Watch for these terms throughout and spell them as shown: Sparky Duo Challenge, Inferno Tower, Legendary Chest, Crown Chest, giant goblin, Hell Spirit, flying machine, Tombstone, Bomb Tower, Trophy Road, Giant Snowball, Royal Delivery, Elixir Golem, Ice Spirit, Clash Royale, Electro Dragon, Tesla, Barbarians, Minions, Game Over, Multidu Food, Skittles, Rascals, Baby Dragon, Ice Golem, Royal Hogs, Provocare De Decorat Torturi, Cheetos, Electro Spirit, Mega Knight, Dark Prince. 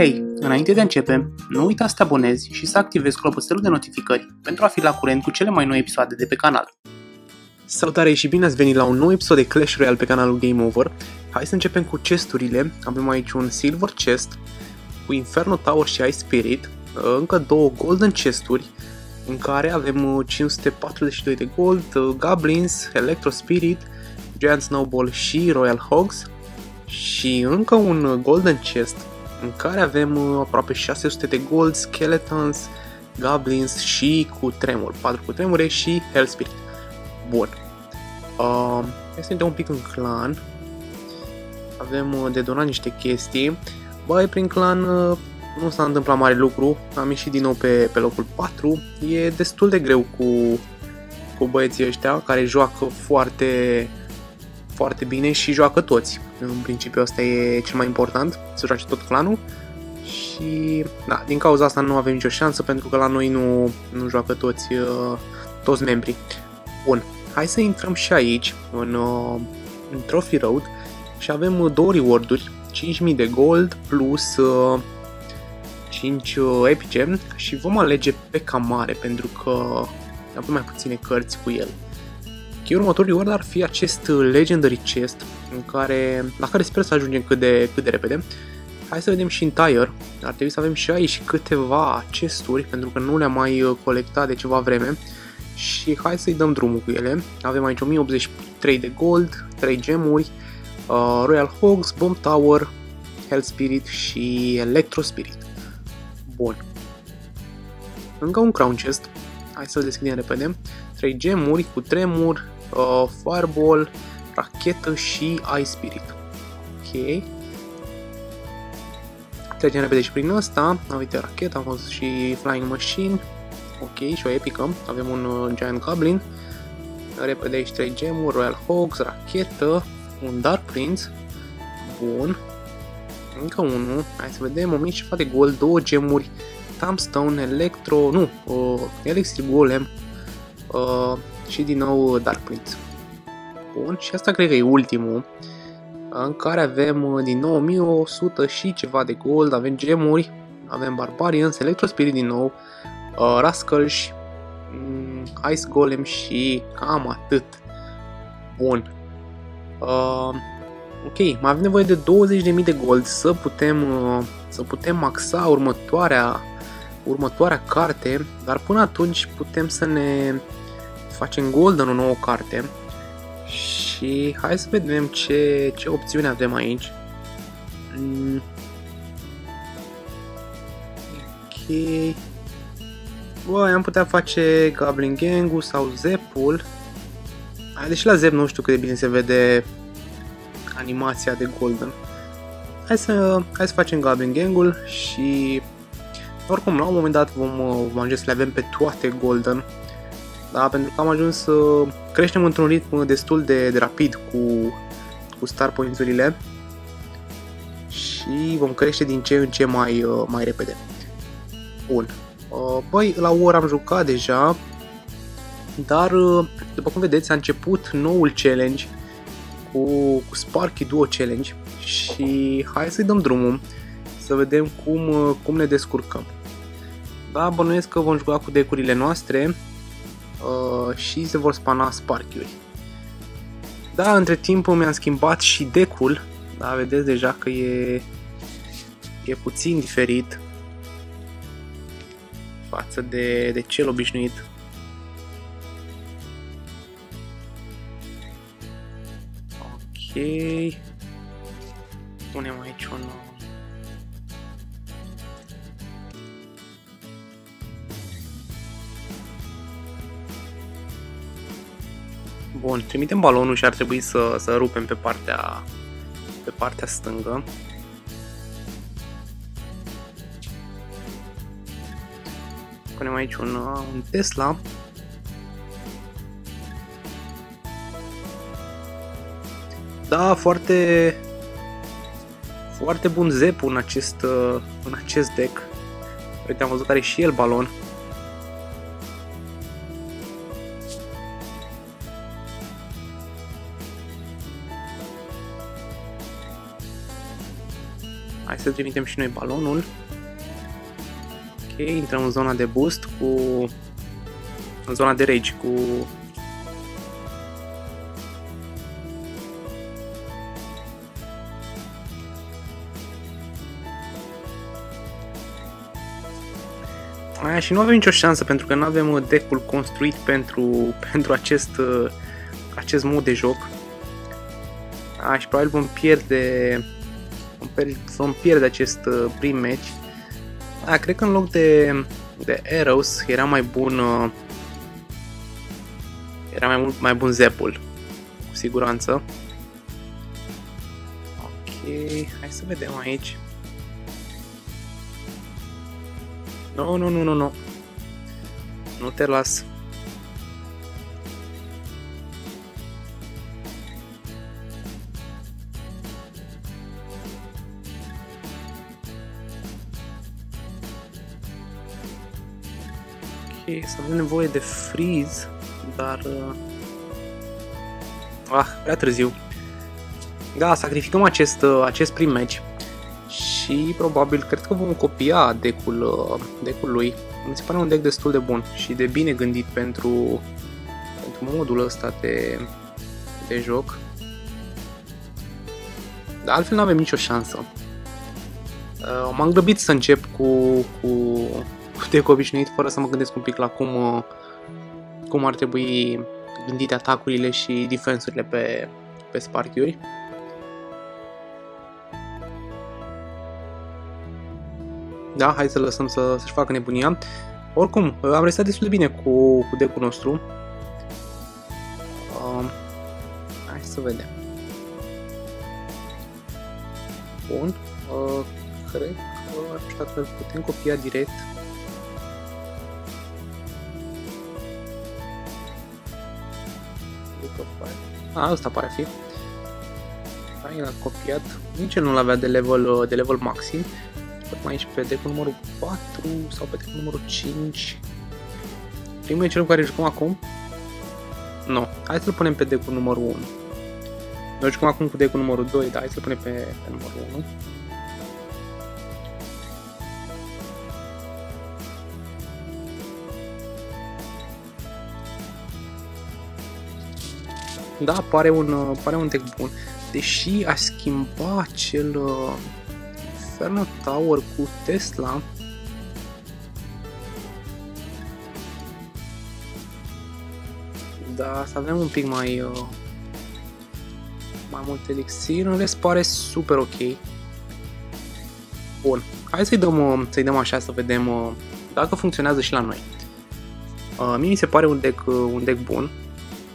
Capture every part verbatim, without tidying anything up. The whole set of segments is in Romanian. Hei, înainte de a începe, nu uita să te abonezi și să activezi clopoțelul de notificări pentru a fi la curent cu cele mai noi episoade de pe canal. Salutare și bine ați venit la un nou episod de Clash Royale pe canalul Game Over. Hai să începem cu chesturile. Avem aici un Silver Chest cu Inferno Tower și Ice Spirit, încă două Golden Chesturi în care avem cinci sute patruzeci și doi de gold, Goblins, Electro Spirit, Giant Snowball și Royal Hogs și încă un Golden Chest în care avem aproape șase sute de gold, Skeletons, Goblins și cu tremur, patru cu tremure și Hell Spirit. Bun. Uh, hai să ne dăm un pic în clan. Avem de donat niște chestii. Băi, prin clan uh, nu s-a întâmplat mare lucru. Am ieșit din nou pe, pe locul patru. E destul de greu cu, cu băieții ăștia care joacă foarte, foarte bine și joacă toți. În principiu asta e cel mai important, să joace tot clanul. Și da, din cauza asta nu avem nicio șansă pentru că la noi nu, nu joacă toți, uh, toți membrii. Bun, hai să intrăm și aici, în, în Trophy Road, și avem două reward-uri, cinci mii de gold plus uh, cinci epice, și vom alege pe camare pentru că avem mai puține cărți cu el. Okay, următorul reward ar fi acest Legendary Chest, în care, la care sper să ajungem cât de, cât de repede. Hai să vedem și în Tire, ar trebui să avem și aici câteva chesturi pentru că nu le-am mai colectat de ceva vreme. Și hai să-i dăm drumul cu ele. Avem aici o mie optzeci și trei de gold, trei gemuri, uh, Royal Hogs, Bomb Tower, Hell Spirit și Electro Spirit. Bun. Încă un Crown Chest. Hai să-l deschidem repede. trei gemuri cu tremur, uh, Fireball, rachetă și Ice Spirit. Ok. Trecem repede și prin ăsta. Uite, rachetă, am văzut și flying machine. Ok, și o epică, avem un uh, Giant Goblin, repede aici trei gemuri, Royal Hogs, rachetă, un Dark Prince, bun, încă unul, hai să vedem, o mie șapte de gold, două gemuri, Tombstone, Electro, nu, uh, Elixir Golem uh, și din nou Dark Prince. Bun, și asta cred că e ultimul, în care avem uh, din nou o mie o sută și ceva de gold, avem gemuri, avem Barbarians, Electro Spirit din nou, Uh, Rascals, um, Ice Golem și cam atât. Bun. Uh, ok, mai avem nevoie de douăzeci de mii de gold să putem uh, să putem maxa următoarea următoarea carte, dar până atunci putem să ne facem gold în o nouă carte. Și hai să vedem ce ce opțiune avem aici. Mm. Ok. Băi, am putea face Goblin Gang-ul sau Zep-ul. Deși la Zep nu știu cât de bine se vede animația de Golden. Hai să, hai să facem Goblin Gang-ul și oricum la un moment dat vom, vom ajunge să le avem pe toate Golden. Da, pentru că am ajuns să creștem într-un ritm destul de, de rapid cu, cu Star Points-urile și vom crește din ce în ce mai, mai repede. Bun. Băi, la o oră am jucat deja, dar după cum vedeți a început noul challenge cu, cu Sparky Duo Challenge și hai să-i dăm drumul să vedem cum, cum ne descurcăm. Da, bănuiesc că vom juca cu decurile noastre uh, și se vor spana Sparky-uri. Da, între timp mi-am schimbat și decul, da, vedeți deja că e, e puțin diferit față de, de cel obișnuit. Ok. Punem aici un... Bun, trimitem balonul și ar trebui să, să rupem pe partea, pe partea stângă. Punem aici un, un Tesla. Da, foarte foarte bun Zep în acest în acest deck. Uite, am văzut că are și el balon. Hai să să trimitem și noi balonul. Ok, intrăm în zona de boost cu... în zona de rage cu... Aia, și nu avem nicio șansă pentru că nu avem deck-ul construit pentru, pentru acest, acest mod de joc. Aia, și probabil vom pierde, vom pierde acest prim match. Aia, cred că în loc de, de arrows era mai bun, era mai, mult, mai bun zepul, cu siguranță. Ok, hai să vedem aici. Nu, nu, nu, nu, nu. Nu te las. Ok, să avem nevoie de freeze, dar... Ah, prea târziu. Da, sacrificăm acest, acest prim match. Și probabil, cred că vom copia deck-ul deck-ul lui. Mi se pare un deck destul de bun și de bine gândit pentru, pentru modul ăsta de, de joc. Dar altfel nu avem nicio șansă. M-am grăbit să încep cu, cu deck obișnuit, fără să mă gândesc un pic la cum, cum ar trebui gândite atacurile și defensurile pe, pe Sparky-uri. Da, hai să lăsăm să, să-și facă nebunia. Oricum, am restat destul de bine cu, cu deck-ul nostru. Um, hai să vedem. Bun. Uh, cred că ar putea să-l putem copia direct. A, ăsta pare a fi. Hai, l-am copiat. Nici el nu l-avea de level, de level maxim. Mai aici pe deck-ul numărul patru sau pe deck-ul numărul cinci. Primul e cel cu care jucăm acum? Nu. Hai să-l punem pe deck-ul numărul unu. Noi jucăm acum cu deck-ul numărul doi, dar hai să-l punem pe, pe numărul unu. Da, pare un, pare un deck bun. Deși aș schimba acel... Inferno Tower cu Tesla. Da, să avem un pic mai uh, mai mult elixir, în rest pare super ok. Bun, hai să-i dăm, uh, să-i dăm așa să vedem uh, dacă funcționează și la noi. Uh, mie mi se pare un deck, uh, un deck bun.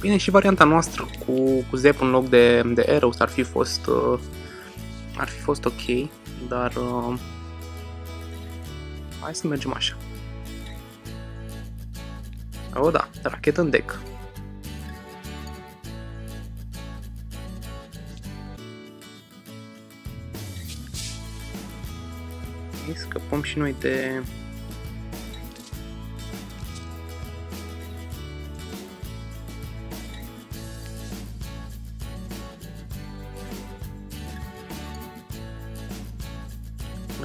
Bine, și varianta noastră cu, cu Zep în loc de, de arrows ar fi fost uh, ar fi fost ok. Dar uh, hai să mergem așa. Oh da, rachetă în deck. Hai, scăpăm și noi de...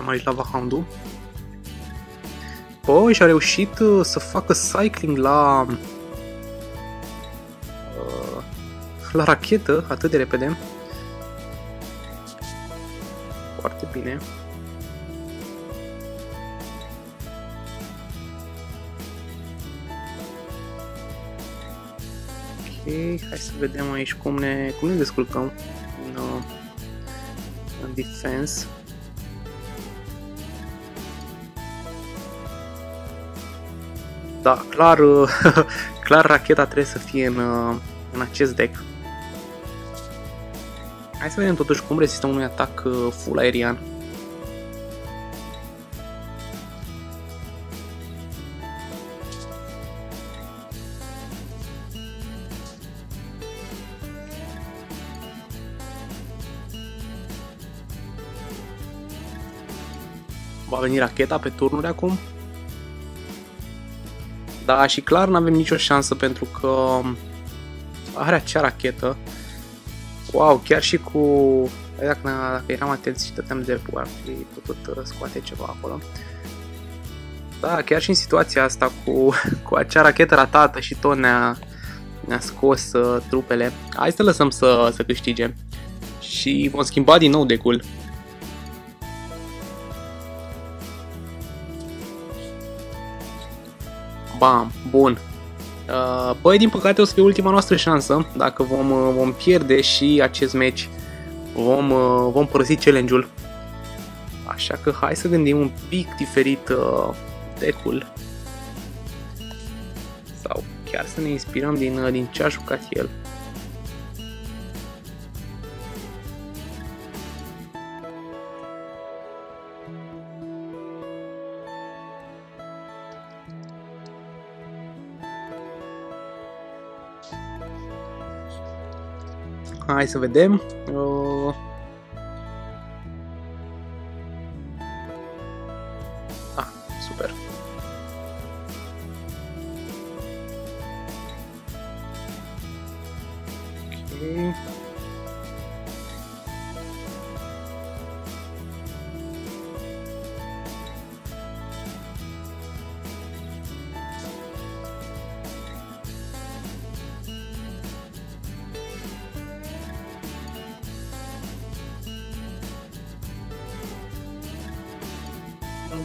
aici la Vahound-ul. Păi, și-a reușit uh, să facă cycling la uh, la rachetă atât de repede. Foarte bine. Ok, hai să vedem aici cum ne, cum ne descurcăm în, uh, în defense. Da, clar, clar racheta trebuie să fie în, în acest deck. Hai să vedem totuși cum rezistăm unui atac full aerian. Va veni racheta pe turnuri acum? Da, și clar nu avem nicio șansă pentru că are acea rachetă. Wow, chiar și cu Dacă, dacă eram atenți și dăteam zero, ar fi putut scoate ceva acolo. Da, chiar și în situația asta cu, cu acea rachetă ratată și tot ne-a ne-a scos uh, trupele. Hai să lăsăm să, să câștige. Și vom schimba din nou deck-ul. Bam, bun. Uh, Băi, din păcate o să fie ultima noastră șansă. Dacă vom, uh, vom pierde și acest meci, vom, uh, vom părăsi challenge-ul. Așa că hai să gândim un pic diferit uh, deck-ul. Sau chiar să ne inspirăm din, uh, din ce a jucat el. Hai să vedem. Uh... Ah, super. Okay.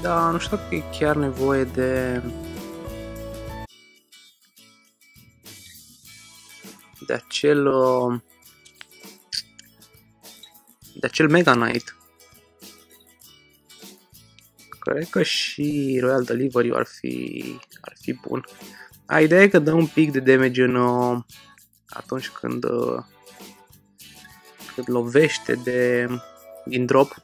Dar nu știu că e chiar nevoie de de acel de acel Mega Knight. Cred că și Royal Delivery ar fi ar fi bun. A, ideea e că dă un pic de damage în atunci când când lovește de din drop.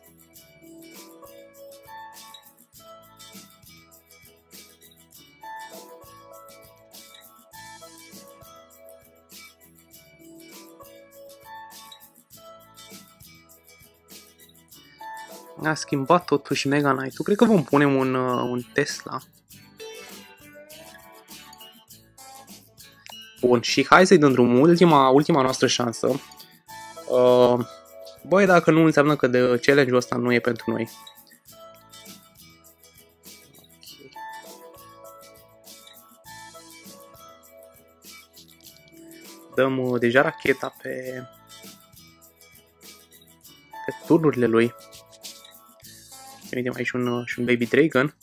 A schimbat totuși Mega Knight-ul. Cred că vom pune un, un Tesla. Bun, și hai să-i dăm drumul. Ultima, ultima noastră șansă. Uh, Băi, dacă nu, înseamnă că de challenge-ul ăsta nu e pentru noi. Okay. Dăm uh, deja racheta pe, pe turnurile lui. Vedem aici un, și un Baby Dragon.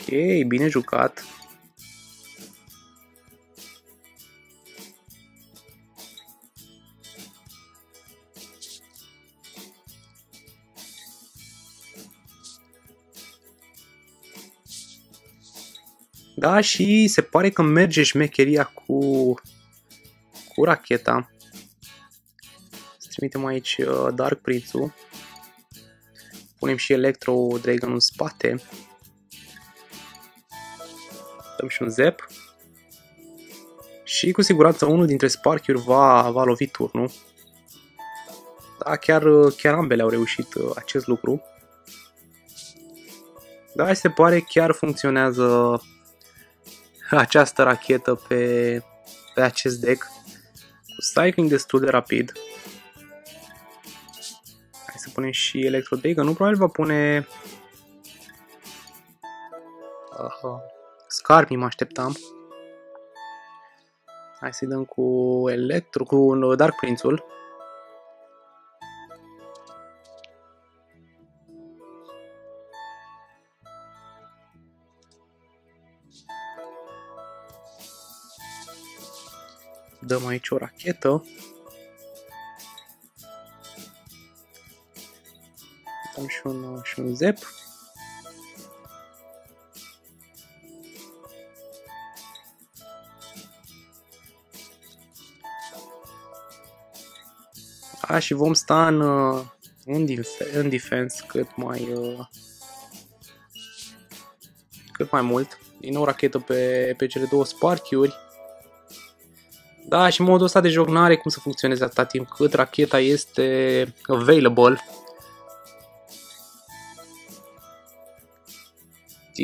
Ok, bine jucat. Da, și se pare că merge șmecheria cu, cu racheta. Trimitem aici uh, Dark Prince-ul. Punem și Electro Dragon în spate. Dăm și un zap. Și cu siguranță unul dintre spark-uri va, va lovi turnul. Da, chiar, chiar ambele au reușit uh, acest lucru. Da, se pare chiar funcționează această rachetă pe, pe acest deck. Cu cycling destul de rapid. Pune și Electro Dragon, nu probabil va pune uh, Scarpii, mă așteptam. Hai să-i dăm cu Electro, cu Dark Prince-ul. Dăm aici o rachetă. Și un, și un zap. A, și vom sta în, în, în defense cât mai cât mai mult. Din nou rachetă pe, pe cele două spark-uri. Da, și modul ăsta de joc n-are cum să funcționeze atâta timp cât racheta este available.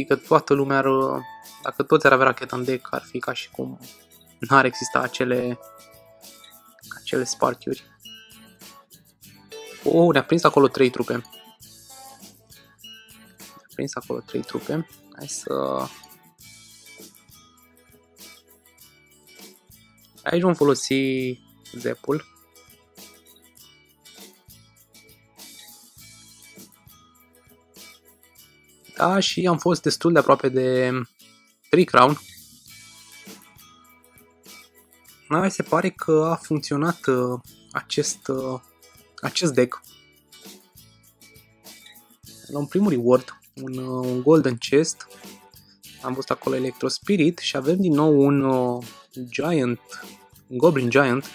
Că toată lumea ar, dacă toți ar avea racheta în deck, ar fi ca și cum n-ar exista acele, acele spark-uri. Oh, ne-a prins acolo trei trupe. Ne-a prins acolo trei trupe. Hai să... Aici vom folosi zepul. Da, și am fost destul de aproape de trei crown. Da, se pare că a funcționat acest, acest deck. Luăm primul reward, un, un golden chest. Am văzut acolo Electro Spirit și avem din nou un uh, giant, un goblin giant.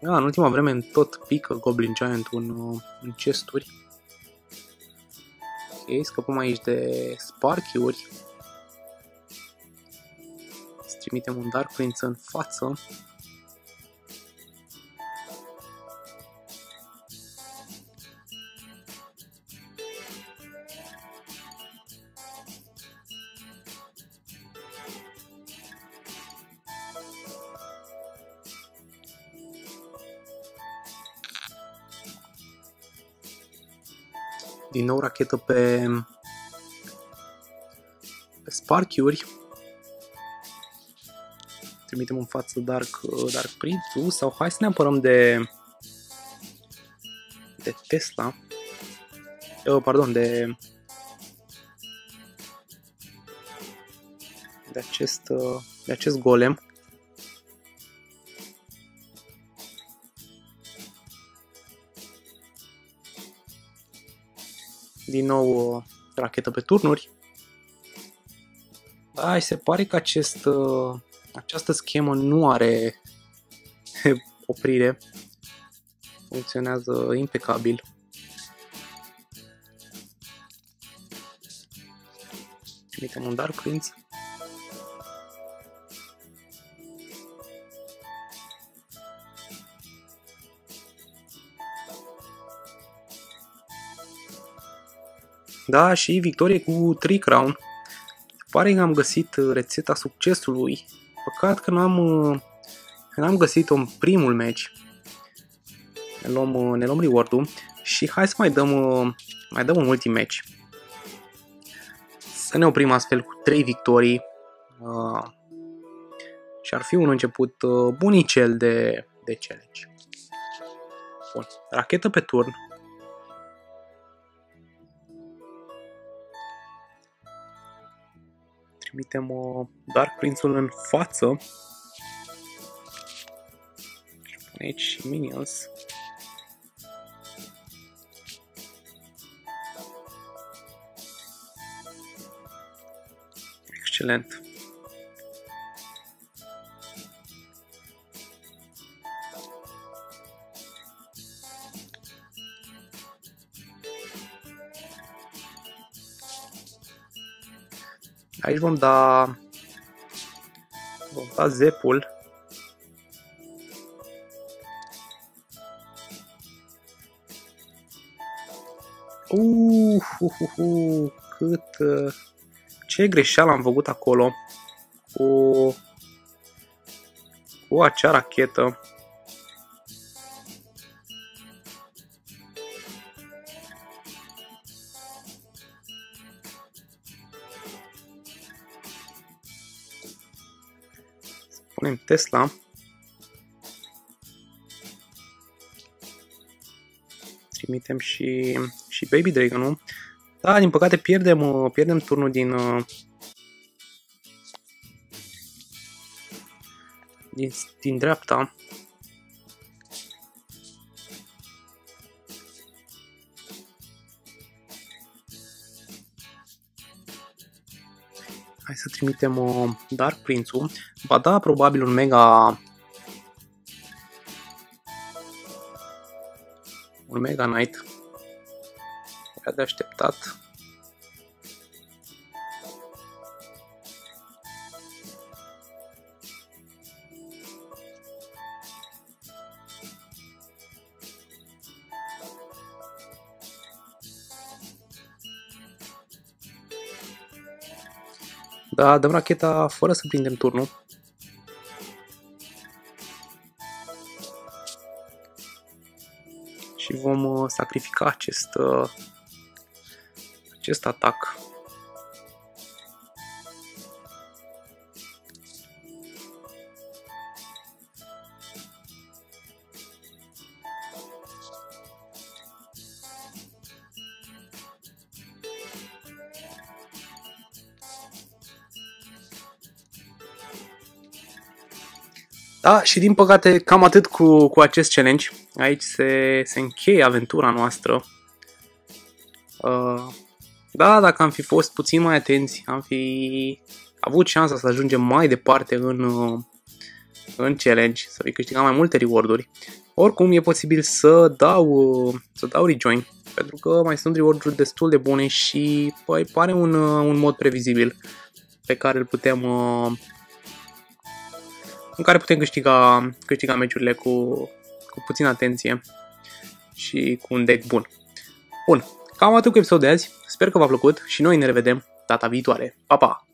Da, în ultima vreme tot pică goblin giant un, uh, un chesturi. Ok, scăpăm aici de sparky-uri. Îți trimitem un Dark Prince în față. Din nou rachetă pe, pe sparky-uri. Trimitem în față Dark, Dark Prince-ul sau hai să ne apărăm de, de Tesla. Oh, pardon, de, de, acest, de acest golem. Din nou uh, rachetă pe turnuri. Ai, se pare că acest, uh, această schemă nu are oprire. Funcționează impecabil. Trimitem un Dark Prince. Da, și victorie cu trei crown. Pare că am găsit rețeta succesului. Păcat că n-am n-am găsit-o în primul meci. Ne luăm, ne luăm reward-ul și hai să mai dăm, mai dăm un ultim meci. Să ne oprim astfel cu trei victorii. Și ar fi un început bunicel de, de challenge. Bun, rachetă pe turn. Trimitem Dark Prince-ul în față. Și pune aici și Minions. Excelent. Aici vom da, vom da zepul. Uuuu, uh, uh, uh, cât, uh, ce greșeală am făcut acolo cu, cu acea rachetă. Punem Tesla. Trimitem și, și Baby Dragon, nu? Da, din păcate pierdem, pierdem turnul din, din, din dreapta. Hai să trimitem uh, Dark Prince-ul. Va da probabil un Mega... Un Mega Knight. Era de așteptat. Dar dăm racheta fără să prindem turnul. Și vom sacrifica acest, acest atac. Da, și din păcate cam atât cu, cu acest challenge. Aici se, se încheie aventura noastră. Uh, da, dacă am fi fost puțin mai atenți, am fi avut șansa să ajungem mai departe în, în challenge, să fi câștigat mai multe reward-uri. Oricum e posibil să dau, să dau rejoin, pentru că mai sunt reward-uri destul de bune și păi, pare un, un mod previzibil pe care îl putem... Uh, în care putem câștiga, câștiga meciurile cu, cu puțină atenție și cu un deck bun. Bun, cam atât cu episodul de azi, sper că v-a plăcut și noi ne revedem data viitoare. Pa, pa!